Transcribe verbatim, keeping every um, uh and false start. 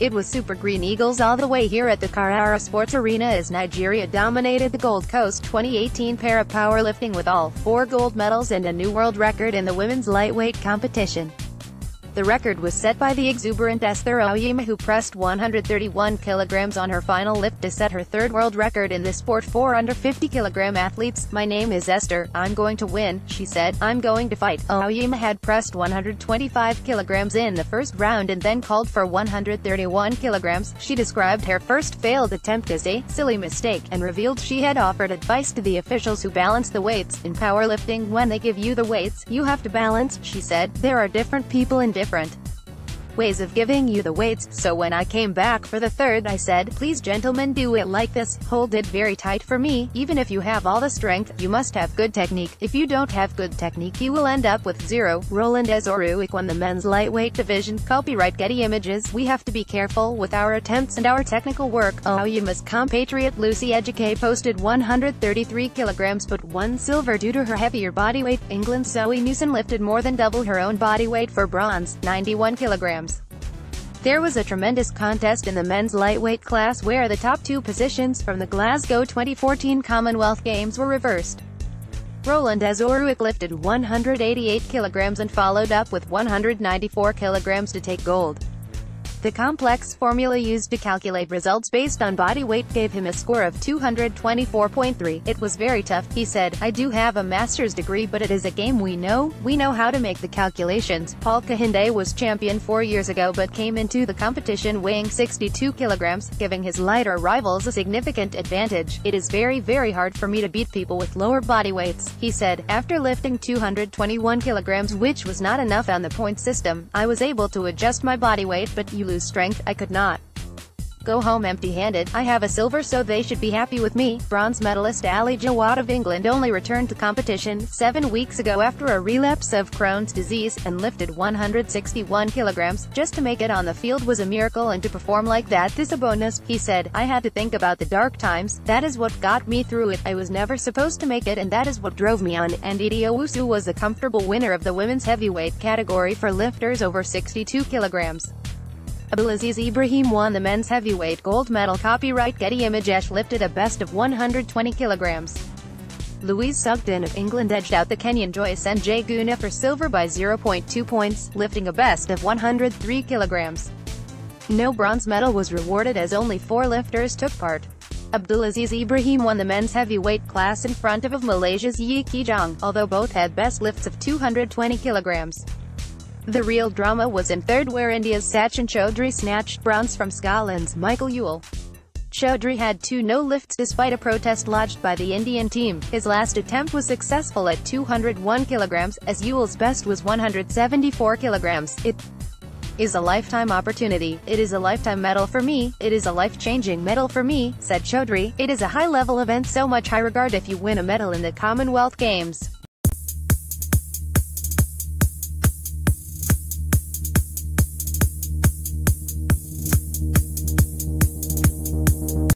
It was Super Green Eagles all the way here at the Carrara Sports Arena as Nigeria dominated the Gold Coast twenty eighteen Para Powerlifting with all four gold medals and a new world record in the women's lightweight competition. The record was set by the exuberant Esther Oyema, who pressed one hundred thirty-one kilograms on her final lift to set her third world record in the sport for under fifty kilogram athletes. "My name is Esther, I'm going to win," she said, "I'm going to fight." Oyema had pressed one hundred twenty-five kilograms in the first round and then called for one hundred thirty-one kilograms. She described her first failed attempt as a silly mistake, and revealed she had offered advice to the officials who balance the weights. "In powerlifting, when they give you the weights, you have to balance," she said. "There are different people in different ways of giving you the weights, so when I came back for the third, I said, 'Please gentlemen, do it like this, hold it very tight for me. Even if you have all the strength, you must have good technique. If you don't have good technique, you will end up with zero.'" Roland Ezoruik won the men's lightweight division. Copyright Getty Images. "We have to be careful with our attempts and our technical work." Oyema's compatriot Lucy Educay posted one hundred thirty-three kilograms but won silver due to her heavier body weight. England's Zoe Newsom lifted more than double her own body weight for bronze, ninety-one kilograms. There was a tremendous contest in the men's lightweight class where the top two positions from the Glasgow twenty fourteen Commonwealth Games were reversed. Roland Ezoruik lifted one hundred eighty-eight kilograms and followed up with one hundred ninety-four kilograms to take gold. The complex formula used to calculate results based on body weight gave him a score of two hundred twenty-four point three. "It was very tough," he said. "I do have a master's degree, but it is a game we know. We know how to make the calculations." Paul Kahinde was champion four years ago but came into the competition weighing sixty-two kilograms, giving his lighter rivals a significant advantage. "It is very very hard for me to beat people with lower body weights," he said. "After lifting two hundred twenty-one kilograms, which was not enough on the point system, I was able to adjust my body weight, but you lose strength. I could not go home empty-handed. I have a silver, so they should be happy with me." Bronze medalist Ali Jawad of England only returned to competition seven weeks ago after a relapse of Crohn's disease, and lifted one hundred sixty-one kilograms. "Just to make it on the field was a miracle, and to perform like that is a bonus," he said. "I had to think about the dark times. That is what got me through it. I was never supposed to make it, and that is what drove me on." And Edi Owusu was the comfortable winner of the women's heavyweight category for lifters over sixty-two kilograms. Abdulaziz Ibrahim won the men's heavyweight gold medal. Copyright Getty Images. Lifted a best of one hundred twenty kilograms. Louise Sugden of England edged out the Kenyan Joyce and Jay Guna for silver by zero point two points, lifting a best of one hundred three kilograms. No bronze medal was rewarded as only four lifters took part. Abdulaziz Ibrahim won the men's heavyweight class in front of Malaysia's Yi Kijong, although both had best lifts of two hundred twenty kilograms. The real drama was in third, where India's Sachin Chaudhary snatched bronze from Scotland's Michael Yule. Chaudhary had two no lifts despite a protest lodged by the Indian team. His last attempt was successful at two hundred one kilograms, as Yule's best was one hundred seventy-four kilograms. "It is a lifetime opportunity. It is a lifetime medal for me. It is a life-changing medal for me," said Chaudhary. "It is a high-level event, so much high regard if you win a medal in the Commonwealth Games.